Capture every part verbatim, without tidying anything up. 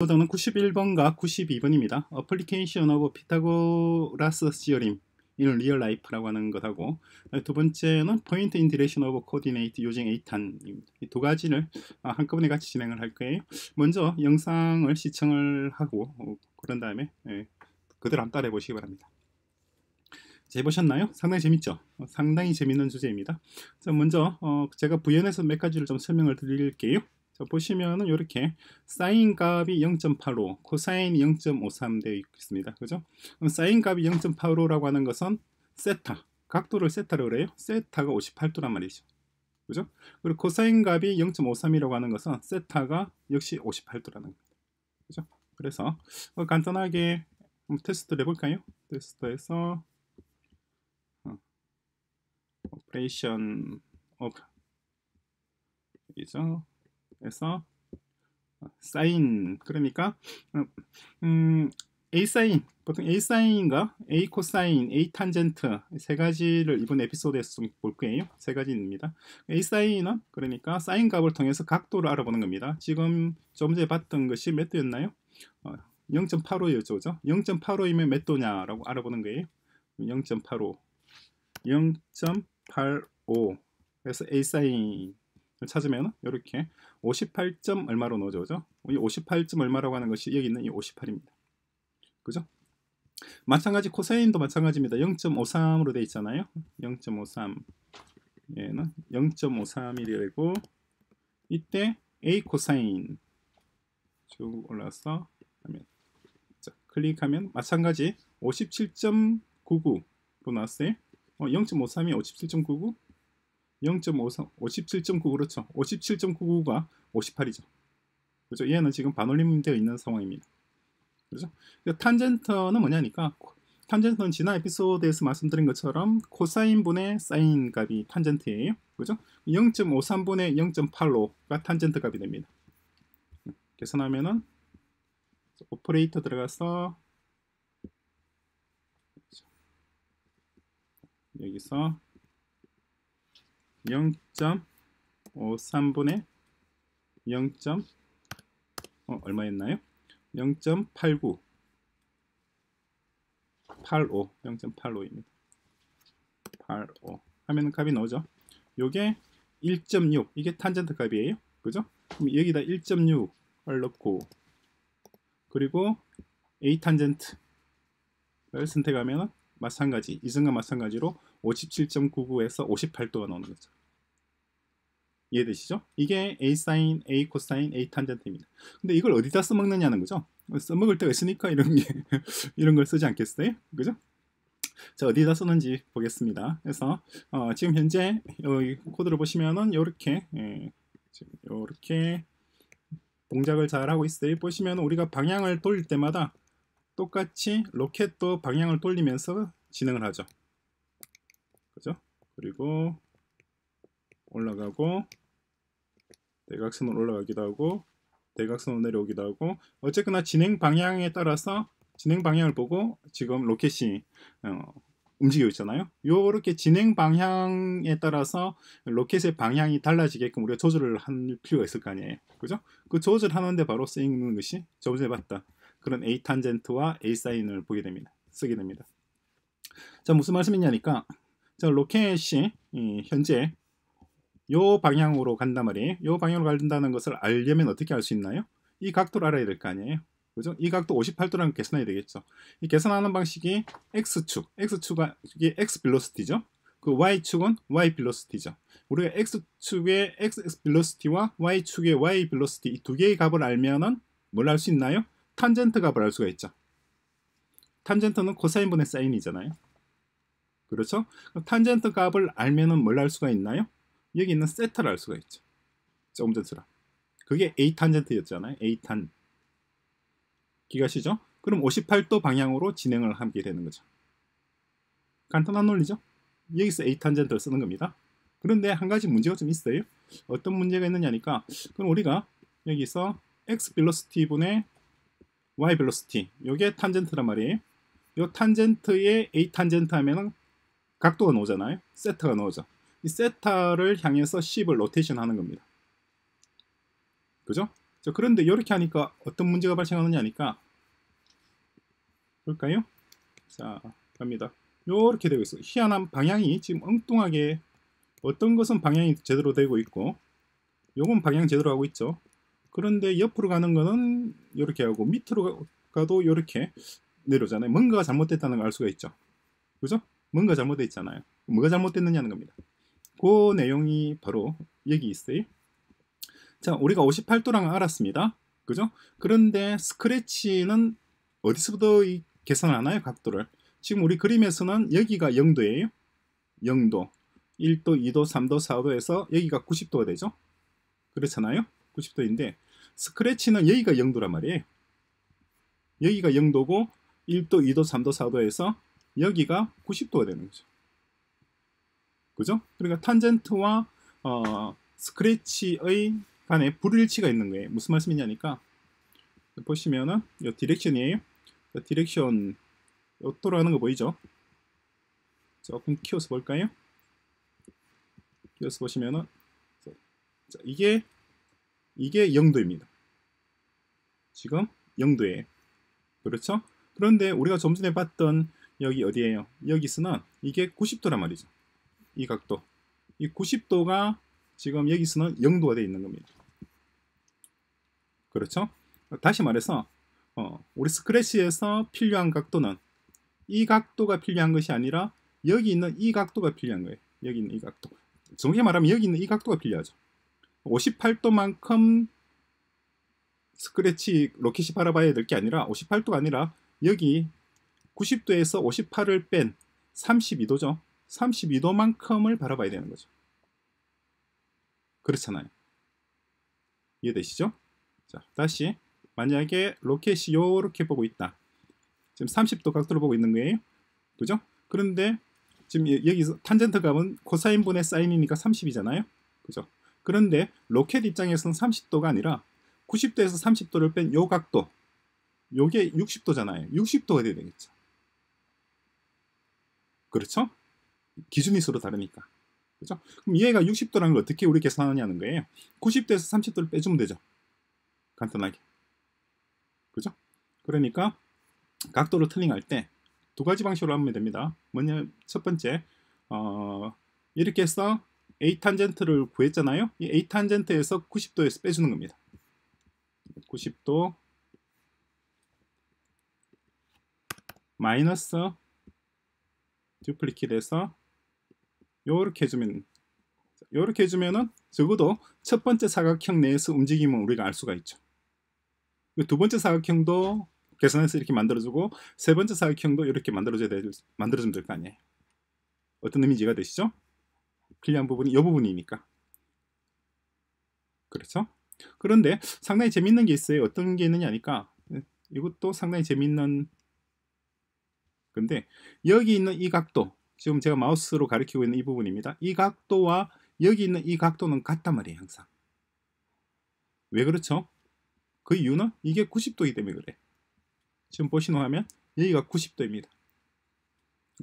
소득은 구십일 번과 구십이 번입니다. Application of Pythagoras's theorem in real life라고 하는 것하고, 두 번째는 Point in direction of coordinate using 에이탄 입니다. 이 두 가지를 한꺼번에 같이 진행을 할 거예요. 먼저 영상을 시청을 하고 그런 다음에 그대로 한번 따라해 보시기 바랍니다. 잘 보셨나요? 상당히 재밌죠? 상당히 재밌는 주제입니다. 자, 먼저 제가 부연해서 몇 가지를 좀 설명을 드릴게요. 자, 보시면은 이렇게 사인 값이 영 점 팔오, 코사인이 영 점 오삼 되어 있습니다. 그죠? 사인 값이 영 점 팔오라고 하는 것은 세타, 각도를 세타라고 그래요. 세타가 오십팔 도란 말이죠. 그죠? 그리고 코사인 값이 영 점 오삼이라고 하는 것은 세타가 역시 오십팔 도라는 겁니다. 그죠? 그래서 어, 간단하게 테스트를 해볼까요? 테스트에서 어, 오퍼레이션 오브 이죠? 그래서 사인, 그러니까 음, a 사인, 보통 a 사인과 a 코사인, a 탄젠트 세 가지를 이번 에피소드에서 좀 볼 거예요. 세 가지입니다. a 사인은 그러니까 사인 값을 통해서 각도를 알아보는 겁니다. 지금 좀 전에 봤던 것이 몇 도였나요? 어, 영 점 팔오였죠. 영 점 팔오이면 몇 도냐라고 알아보는 거예요. 영 점 팔오, 영 점 팔오. 그래서 a 사인 찾으면 이렇게 오십팔 점 얼마로 넣어줘. 그죠? 이 오십팔 점 얼마라고 하는 것이 여기 있는 이 오십팔입니다. 그죠? 마찬가지 코사인도 마찬가지입니다. 영 점 오삼으로 되어 있잖아요. 영 점 오삼. 얘는 영 점 오삼이 되고, 이때 a 코사인 쭉 올라서 하면, 자, 클릭하면 마찬가지 오십칠 점 구구로 나왔어요. 어, 영 점 오삼이 오십칠 점 구구. 영 점 오삼, 오십칠 점 구구, 그렇죠. 오십칠 점 구구가 오십팔이죠. 그렇죠. 얘는 지금 반올림 되어 있는 상황입니다. 그렇죠. 탄젠트는 뭐냐니까, 탄젠트는 지난 에피소드에서 말씀드린 것처럼 코사인분의 사인 값이 탄젠트예요. 그렇죠. 영 점 오삼분의 영 점 팔오가 탄젠트 값이 됩니다. 계산하면은 오퍼레이터 들어가서 여기서 영 점 오삼분의 영. 어, 얼마였나요? 영 점 팔구. 팔오. 영 점 팔오입니다. 팔오. 하면 값이 나오죠. 요게 일 점 육. 이게 탄젠트 값이에요. 그죠? 그럼 여기다 일 점 육을 넣고, 그리고 A 탄젠트를 선택하면 마찬가지, 이전과 마찬가지로 오십칠 점 구구에서 오십팔 도가 나오는 거죠. 이해되시죠? 이게 a 사인, a 코사인, a 탄젠트입니다. 근데 이걸 어디다 써먹느냐는 거죠. 써먹을 때가 있으니까 이런 게 이런 걸 쓰지 않겠어요? 그죠? 자, 어디다 쓰는지 보겠습니다. 그래서 어, 지금 현재 이 코드를 보시면은 이렇게 이렇게 동작을 잘 하고 있어요. 보시면 우리가 방향을 돌릴 때마다 똑같이 로켓도 방향을 돌리면서 진행을 하죠. 그죠? 그리고 올라가고, 대각선으로 올라가기도 하고, 대각선으로 내려오기도 하고, 어쨌거나 진행 방향에 따라서 진행 방향을 보고 지금 로켓이 어, 움직이고 있잖아요. 요렇게 진행 방향에 따라서 로켓의 방향이 달라지게끔 우리가 조절을 할 필요가 있을 거 아니에요. 그죠? 그 조절하는데 바로 쓰이는 것이 저번에 봤다 그런 A 탄젠트와 A 사인을 보게 됩니다. 쓰게 됩니다. 자, 무슨 말씀이냐니까, 자, 로켓이 현재 요 방향으로 간단 말이에요. 요 방향으로 간다는 것을 알려면 어떻게 알 수 있나요? 이 각도를 알아야 될 거 아니에요. 그죠? 이 각도 오십팔 도라는 계산해야 되겠죠. 이 계산하는 방식이 x축, x축이 이게 x 빌로시티죠. 그 y축은 y 빌로시티죠. 우리가 x축의 x 빌로시티와 y축의 y 빌로시티 이 두 개의 값을 알면은 뭘 알 수 있나요? 탄젠트 값을 알 수가 있죠. 탄젠트는 코사인분의 사인이잖아요. 그렇죠? 탄젠트 값을 알면은 뭘 알 수가 있나요? 여기 있는 세타를 알 수가 있죠. 조금 전처럼. 그게 A 탄젠트였잖아요. A 탄. 기가시죠? 그럼 오십팔 도 방향으로 진행을 하게 되는 거죠. 간단한 논리죠. 여기서 A 탄젠트를 쓰는 겁니다. 그런데 한 가지 문제가 좀 있어요. 어떤 문제가 있느냐니까, 그럼 우리가 여기서 x 빌로시티 분의 y 빌로시티, 요게 탄젠트란 말이에요. 요 탄젠트에 A 탄젠트 하면은 각도가 나오잖아요. 세타가 나오죠. 이 세타를 향해서 십을 로테이션 하는 겁니다. 그죠? 자, 그런데 이렇게 하니까 어떤 문제가 발생하느냐 하니까 볼까요? 자, 갑니다. 이렇게 되고 있어요. 희한한 방향이 지금 엉뚱하게, 어떤 것은 방향이 제대로 되고 있고 요건 방향 제대로 하고 있죠. 그런데 옆으로 가는 거는 이렇게 하고 밑으로 가도 이렇게 내려오잖아요. 뭔가가 잘못됐다는 걸 알 수가 있죠. 그죠? 뭔가 잘못되어 있잖아요. 뭐가 잘못됐느냐는 겁니다. 그 내용이 바로 여기 있어요. 자, 우리가 오십팔 도랑 알았습니다. 그죠? 그런데 스크래치는 어디서부터 계산을 하나요? 각도를. 지금 우리 그림에서는 여기가 영 도예요. 영 도, 일 도, 이 도, 삼 도, 사 도에서 여기가 구십 도가 되죠. 그렇잖아요. 구십 도인데 스크래치는 여기가 영 도란 말이에요. 여기가 영 도고 일 도, 이 도, 삼 도, 사 도에서 여기가 구십 도가 되는 거죠. 그죠? 그러니까 탄젠트와 어, 스크래치의 간에 불일치가 있는 거예요. 무슨 말씀이냐니까 보시면은 이 디렉션이에요. 이 디렉션 요토로 하는 거 보이죠? 조금 키워서 볼까요? 키워서 보시면은 자, 이게 이게 영 도입니다. 지금 영 도예요. 그렇죠? 그런데 우리가 좀 전에 봤던 여기 어디예요? 여기서는 이게 구십 도란 말이죠. 이 각도. 이 구십 도가 지금 여기서는 영 도가 되어 있는 겁니다. 그렇죠? 다시 말해서 어, 우리 스크래치에서 필요한 각도는 이 각도가 필요한 것이 아니라 여기 있는 이 각도가 필요한 거예요. 여기 있는 이 각도. 정확히 말하면 여기 있는 이 각도가 필요하죠. 오십팔 도만큼 스크래치 로켓이 바라봐야 될 게 아니라 오십팔 도가 아니라 여기 구십 도에서 오십팔을 뺀 삼십이 도죠. 삼십이 도만큼을 바라봐야 되는 거죠. 그렇잖아요. 이해되시죠? 자, 다시 만약에 로켓이 이렇게 보고 있다. 지금 삼십 도 각도로 보고 있는 거예요. 그죠? 그런데 지금 여기서 탄젠트 값은 코사인분의 사인이니까 삼십이잖아요. 그죠? 그런데 로켓 입장에서는 삼십 도가 아니라 구십 도에서 삼십 도를 뺀 요 각도, 요게 육십 도잖아요. 육십 도가 돼야 되겠죠. 그렇죠? 기준이 서로 다르니까. 그렇죠? 그럼 얘가 육십 도라는 걸 어떻게 우리 계산하느냐는 거예요. 구십 도에서 삼십 도를 빼주면 되죠. 간단하게. 그죠? 그러니까 각도를 툴링할 때 두 가지 방식으로 하면 됩니다. 뭐냐, 첫 번째, 어, 이렇게 해서 A 탄젠트를 구했잖아요. 이 A 탄젠트에서 구십 도에서 빼주는 겁니다. 구십 도 마이너스 듀플리킷에서 요렇게 해주면, 요렇게 해주면은 적어도 첫 번째 사각형 내에서 움직임은 우리가 알 수가 있죠. 두 번째 사각형도 계산해서 이렇게 만들어주고 세 번째 사각형도 이렇게 만들어줘야 될, 만들어주면 될 거 아니에요. 어떤 의미인지 이해가 되시죠? 필요한 부분이 이 부분이니까. 그렇죠? 그런데 상당히 재밌는 게 있어요. 어떤 게 있느냐 하니까 이것도 상당히 재밌는 건데 여기 있는 이 각도, 지금 제가 마우스로 가리키고 있는 이 부분입니다. 이 각도와 여기 있는 이 각도는 같단 말이에요. 항상. 왜 그렇죠? 그 이유는 이게 구십 도이기 때문에 그래. 지금 보시는 화면 여기가 구십 도입니다.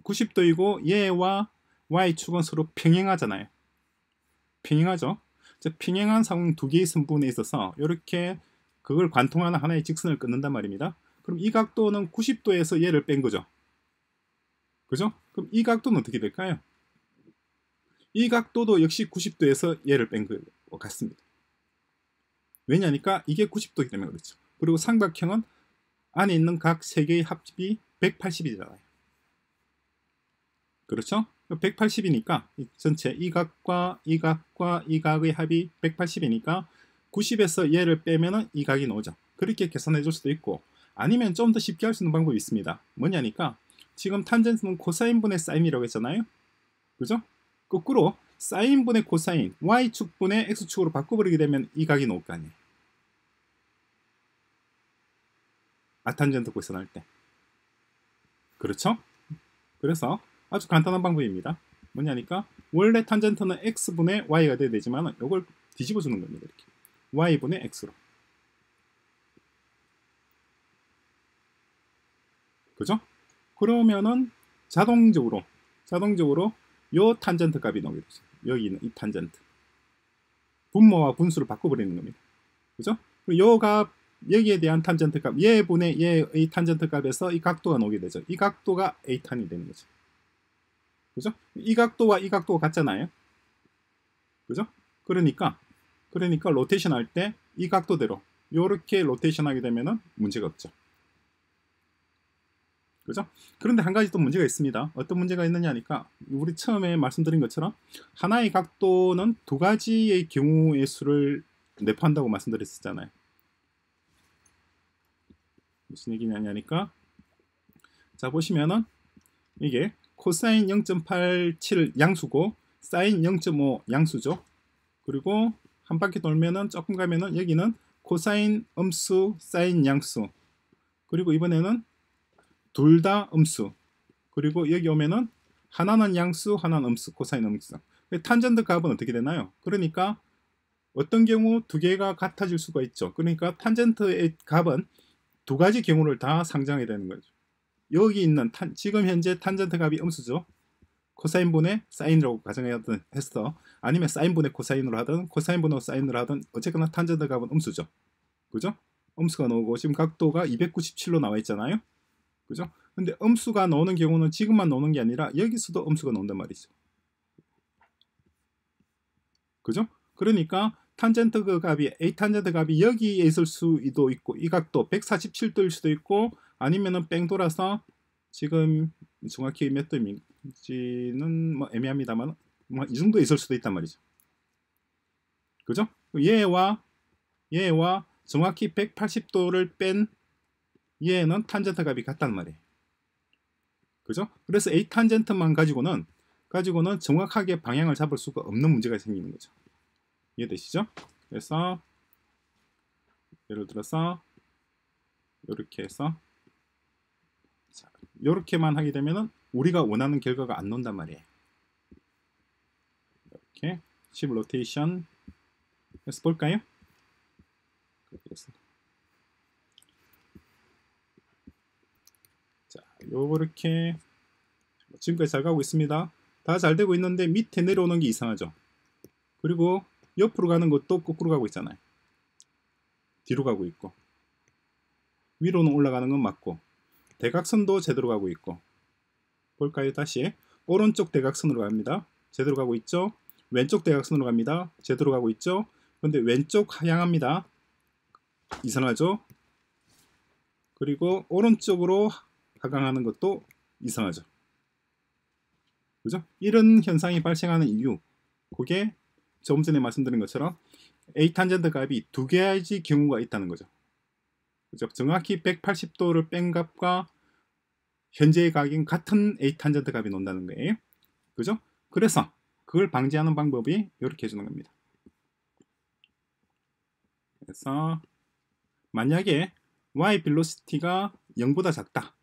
구십 도이고 얘와 y축은 서로 평행하잖아요. 평행하죠. 평행한 상황 두 개의 선분에 있어서 이렇게 그걸 관통하는 하나의 직선을 끊는단 말입니다. 그럼 이 각도는 구십 도에서 얘를 뺀 거죠. 그죠? 그럼 이 각도는 어떻게 될까요? 이 각도도 역시 구십 도에서 얘를 뺀 것 같습니다. 왜냐니까 이게 구십 도이기 때문에 그렇죠. 그리고 삼각형은 안에 있는 각 세 개의 합이 백팔십이잖아요. 그렇죠? 백팔십이니까 전체 이 각과 이 각과 이 각의 합이 백팔십이니까 구십에서 얘를 빼면은 이 각이 나오죠. 그렇게 계산해 줄 수도 있고 아니면 좀 더 쉽게 할 수 있는 방법이 있습니다. 뭐냐니까 지금 탄젠트는 코사인분의 사인이라고 했잖아요. 그죠? 거꾸로 사인분의 코사인, y축분의 x축으로 바꿔버리게 되면 이 각이 나올 거 아니에요. 아탄젠트 계산할 때. 그렇죠? 그래서 아주 간단한 방법입니다. 뭐냐니까 원래 탄젠트는 x분의 y가 돼야 되지만 이걸 뒤집어 주는 겁니다. 이렇게. y분의 x로. 그죠? 그러면은 자동적으로 자동적으로 요 탄젠트 값이 나오게 되죠. 여기 있는 이 탄젠트. 분모와 분수를 바꿔버리는 겁니다. 그죠? 요 값, 여기에 대한 탄젠트 값, 얘분의 얘의 탄젠트 값에서 이 각도가 나오게 되죠. 이 각도가 에이탄이 되는 거죠. 그죠? 이 각도와 이 각도가 같잖아요. 그죠? 그러니까, 그러니까 로테이션 할 때 이 각도대로 요렇게 로테이션 하게 되면은 문제가 없죠. 그죠? 그런데 한 가지 또 문제가 있습니다. 어떤 문제가 있느냐 하니까, 우리 처음에 말씀드린 것처럼, 하나의 각도는 두 가지의 경우의 수를 내포한다고 말씀드렸었잖아요. 무슨 얘기냐 하니까, 자, 보시면은, 이게 코사인 영 점 팔칠 양수고, 사인 영 점 오 양수죠. 그리고 한 바퀴 돌면은, 조금 가면은, 여기는 코사인 음수, 사인 양수. 그리고 이번에는, 둘 다 음수. 그리고 여기 오면은 하나는 양수, 하나는 음수, 코사인 음수. 탄젠트 값은 어떻게 되나요? 그러니까 어떤 경우 두 개가 같아질 수가 있죠. 그러니까 탄젠트의 값은 두 가지 경우를 다 상정해야 되는 거죠. 여기 있는 탄, 지금 현재 탄젠트 값이 음수죠. 코사인분의 사인이라고 가정하든 했어. 아니면 사인분의 코사인으로 하든 코사인분의 사인으로 하든 어쨌거나 탄젠트 값은 음수죠. 그죠? 음수가 나오고 지금 각도가 이백구십칠로 나와 있잖아요. 그죠? 근데 음수가 나오는 경우는 지금만 나오는 게 아니라 여기서도 음수가 나온단 말이죠. 그죠? 그러니까 탄젠트 그 값이 A 탄젠트 값이 여기에 있을 수도 있고 이 각도 백사십칠도일 수도 있고 아니면은 뺑 돌아서 지금 정확히 몇 도인지는 뭐 애매합니다만 뭐 이 정도에 있을 수도 있단 말이죠. 그죠? 얘와 얘와 정확히 백팔십도를 뺀 얘는 탄젠트 값이 같단 말이에요. 그죠? 그래서 A 탄젠트만 가지고는 가지고는 정확하게 방향을 잡을 수가 없는 문제가 생기는 거죠. 이해되시죠? 그래서 예를 들어서 이렇게 해서 자, 이렇게만 하게 되면은 우리가 원하는 결과가 안 나온단 말이에요. 이렇게 십 로테이션 해서 볼까요? 그래서 요렇게 지금까지 잘 가고 있습니다. 다 잘 되고 있는데 밑에 내려오는 게 이상하죠. 그리고 옆으로 가는 것도 거꾸로 가고 있잖아요. 뒤로 가고 있고 위로는 올라가는 건 맞고 대각선도 제대로 가고 있고 볼까요? 다시 오른쪽 대각선으로 갑니다. 제대로 가고 있죠. 왼쪽 대각선으로 갑니다. 제대로 가고 있죠. 근데 왼쪽 향합니다. 이상하죠. 그리고 오른쪽으로 하강하는 것도 이상하죠. 그죠? 이런 현상이 발생하는 이유, 그게 조금 전에 말씀드린 것처럼 A 탄젠트 값이 두 개의 경우가 있다는 거죠. 그죠? 정확히 백팔십도를 뺀 값과 현재의 값인 같은 A 탄젠트 값이 논다는 거예요. 그죠? 그래서 그걸 방지하는 방법이 이렇게 해주는 겁니다. 그래서 만약에 y 빌로시티가 영보다 작다.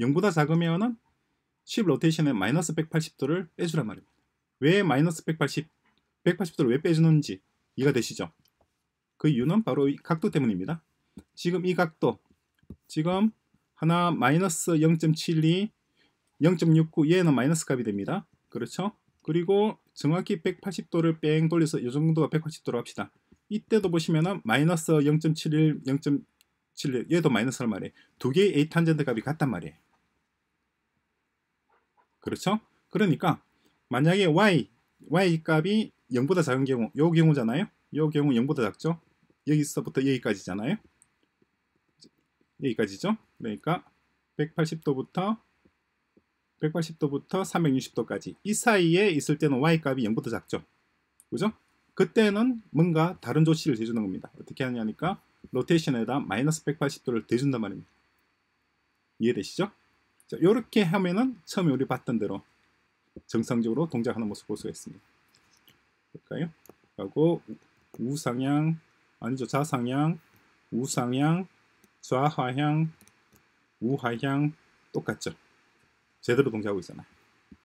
영보다 작으면은 십 로테이션에 마이너스 백팔십도를 빼주란 말입니다. 왜 마이너스 백팔십, 백팔십도를 왜 빼주는지 이해가 되시죠? 그 이유는 바로 이 각도 때문입니다. 지금 이 각도, 지금 하나 마이너스 영 점 칠이, 영 점 육구, 얘는 마이너스 값이 됩니다. 그렇죠? 그리고 정확히 백팔십도를 뺑 돌려서 이 정도가 백팔십도로 합시다. 이때도 보시면은 마이너스 영 점 칠일, 영 점 칠일, 얘도 마이너스란 말이에요. 두 개의 A 탄젠트 값이 같단 말이에요. 그렇죠? 그러니까 만약에 y, y 값이 영보다 작은 경우, 요 경우잖아요. 요 경우 영보다 작죠. 여기서부터 여기까지잖아요. 여기까지죠. 그러니까 백팔십도부터 백팔십도부터 삼백육십도까지 이 사이에 있을 때는 y 값이 영보다 작죠. 그죠? 그때는 뭔가 다른 조치를 해주는 겁니다. 어떻게 하냐니까 로테이션에다 마이너스 백팔십도를 대준단 말입니다. 이해되시죠? 자, 요렇게 하면은 처음에 우리 봤던 대로 정상적으로 동작하는 모습 볼 수가 있습니다. 볼까요? 하고 우상향 아니죠 좌상향, 우상향, 좌하향, 우하향 똑같죠. 제대로 동작하고 있잖아요.